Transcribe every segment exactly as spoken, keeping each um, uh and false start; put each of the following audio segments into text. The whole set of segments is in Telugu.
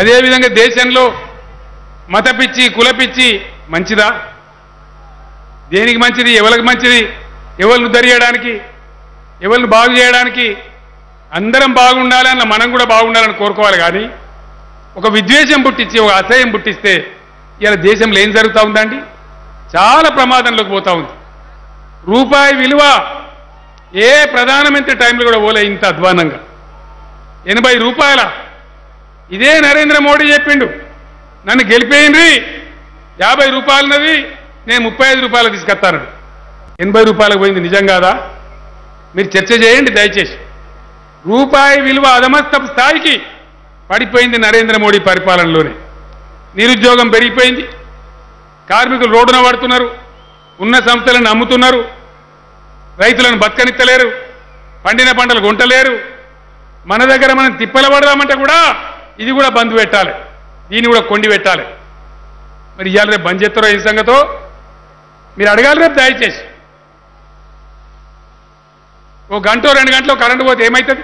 అదే విధంగా దేశంలో మతపిచ్చి కులపిచ్చి మంచిదా? దేనికి మంచిది? ఎవరికి మంచిది? ఎవల్ని దరియడానికి, ఎవల్ని బాగు చేయడానికి? అందరం బాగుండాలి అన్న మనం కూడా బాగుండాలని కోరుకోవాలి. కానీ ఒక విద్వేషం పుట్టించి ఒక అసహ్యం పుట్టిస్తే ఇలా దేశంలో ఏం జరుగుతూ ఉందండి? చాలా ప్రమాదంలోకి పోతా ఉంది. రూపాయి విలువ ఏ ప్రధానమంత్రి టైంలో కూడా పోలే ఇంత అధ్వానంగా. ఎనభై రూపాయల ఇదే నరేంద్ర మోడీ చెప్పిండు, నన్ను గెలిపేయండి యాభై రూపాయలన్నది నేను ముప్పై ఐదు రూపాయలు తీసుకొస్తాను. ఎనభై రూపాయలకు పోయింది నిజం కాదా? మీరు చర్చ చేయండి దయచేసి. రూపాయి విలువ అధమస్తపు స్థాయికి పడిపోయింది నరేంద్ర మోడీ పరిపాలనలోనే. నిరుద్యోగం పెరిగిపోయింది, కార్మికులు రోడ్డున పడుతున్నారు, ఉన్న సంస్థలను అమ్ముతున్నారు, రైతులను బతకనిత్తలేరు, పండిన పంటలు గుంటలేరు. మన దగ్గర మనం తిప్పల పడదామంటే కూడా ఇది కూడా బంద్ పెట్టాలి, దీన్ని కూడా కొండి పెట్టాలి. మరి ఇవాళ రేపు బంద్ చేస్తారో ఈ సంగతో మీరు అడగాలి. రేపు దయచేసి ఓ గంటో రెండు గంటలో కరెంటు పోతే ఏమవుతుంది?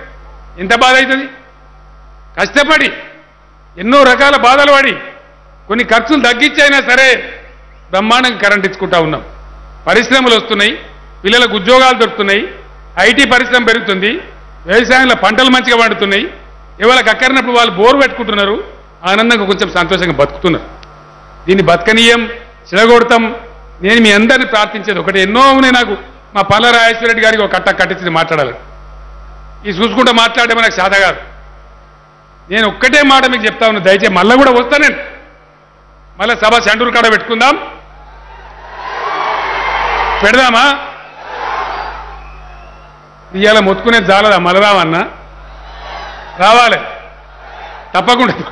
ఎంత బాధ అవుతుంది? కష్టపడి ఎన్నో రకాల బాధలు పడి కొన్ని ఖర్చులు తగ్గించైనా సరే బ్రహ్మాండంగా కరెంట్ ఇచ్చుకుంటా ఉన్నాం. పరిశ్రమలు వస్తున్నాయి, పిల్లలకు ఉద్యోగాలు దొరుకుతున్నాయి, ఐటీ పరిశ్రమ పెరుగుతుంది, వ్యవసాయంలో పంటలు మంచిగా పండుతున్నాయి. ఎవరికి అక్కరినప్పుడు వాళ్ళు బోరు పెట్టుకుంటున్నారు, ఆనందంగా కొంచెం సంతోషంగా బతుకుతున్నారు. దీన్ని బతకనీయం, చిలగొడతాం. నేను మీ అందరినీ ప్రార్థించేది ఒకటి, ఎన్నో ఉన్నాయి నాకు. మా పల్ల రాజేశ్వరరెడ్డి గారికి ఒక కట్ట కట్టించి మాట్లాడాలి, ఇది చూసుకుంటూ మాట్లాడేమో నాకు సాధ కాదు. నేను ఒక్కటే మాట మీకు చెప్తా ఉన్నా, దయచేసి మళ్ళీ కూడా వస్తా నేను, మళ్ళీ సభ సెంటూరు కాడ పెట్టుకుందాం, పెడదామా? ఇవాళ మొత్తుకునే జాలదా? మళ్ళీ రావన్నా, రావాలి తప్పకుండా.